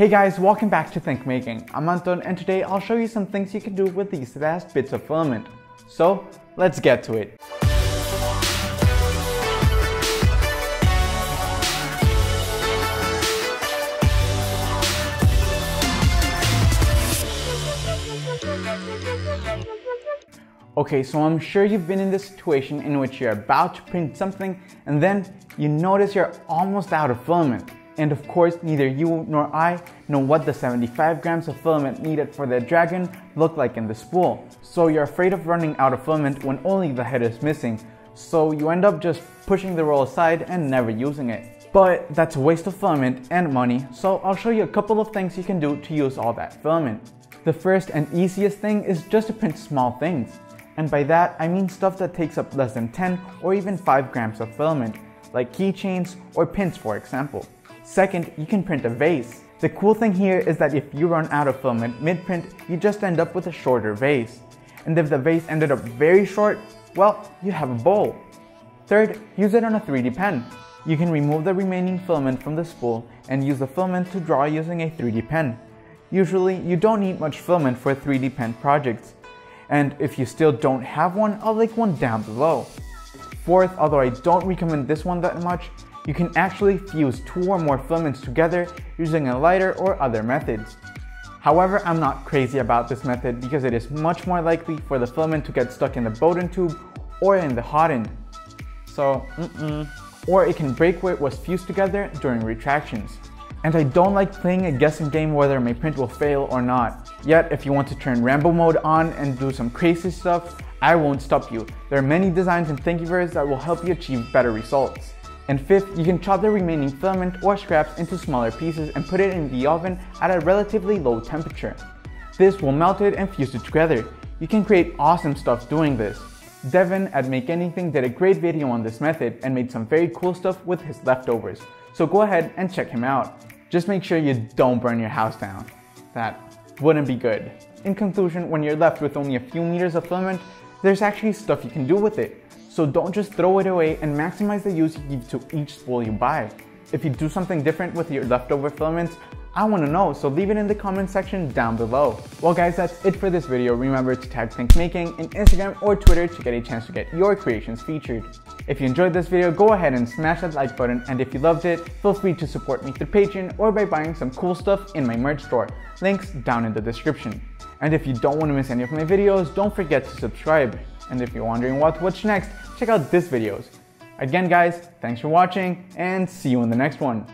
Hey guys, welcome back to Think Making. I'm Anton and today I'll show you some things you can do with these last bits of filament. So let's get to it. Okay, so I'm sure you've been in the situation in which you're about to print something and then you notice you're almost out of filament. And of course, neither you nor I know what the 75 grams of filament needed for the dragon look like in the spool. So you're afraid of running out of filament when only the head is missing. So you end up just pushing the roll aside and never using it. But that's a waste of filament and money, so I'll show you a couple of things you can do to use all that filament. The first and easiest thing is just to print small things. And by that, I mean stuff that takes up less than 10 or even 5 grams of filament, like keychains or pins for example. Second, you can print a vase. The cool thing here is that if you run out of filament mid-print, you just end up with a shorter vase. And if the vase ended up very short, well, you have a bowl. Third, use it on a 3D pen. You can remove the remaining filament from the spool and use the filament to draw using a 3D pen. Usually, you don't need much filament for 3D pen projects. And if you still don't have one, I'll link one down below. Fourth, although I don't recommend this one that much, you can actually fuse 2 or more filaments together using a lighter or other methods. However, I'm not crazy about this method because it is much more likely for the filament to get stuck in the Bowden tube or in the hot end. So, Or it can break where it was fused together during retractions. And I don't like playing a guessing game whether my print will fail or not. Yet, if you want to turn Rambo mode on and do some crazy stuff, I won't stop you. There are many designs in Thinkiverse that will help you achieve better results. And fifth, you can chop the remaining filament or scraps into smaller pieces and put it in the oven at a relatively low temperature. This will melt it and fuse it together. You can create awesome stuff doing this. Devon at Make Anything did a great video on this method and made some very cool stuff with his leftovers. So go ahead and check him out. Just make sure you don't burn your house down. That wouldn't be good. In conclusion, when you're left with only a few meters of filament, there's actually stuff you can do with it. So don't just throw it away and maximize the use you give to each spool you buy. If you do something different with your leftover filaments, I want to know, so leave it in the comment section down below. Well guys, that's it for this video. Remember to tag ThinkMaking in Instagram or Twitter to get a chance to get your creations featured. If you enjoyed this video, go ahead and smash that like button, and if you loved it, feel free to support me through Patreon or by buying some cool stuff in my merch store. Links down in the description. And if you don't want to miss any of my videos, don't forget to subscribe. And if you're wondering what's next, check out this videos. Again guys, thanks for watching and see you in the next one.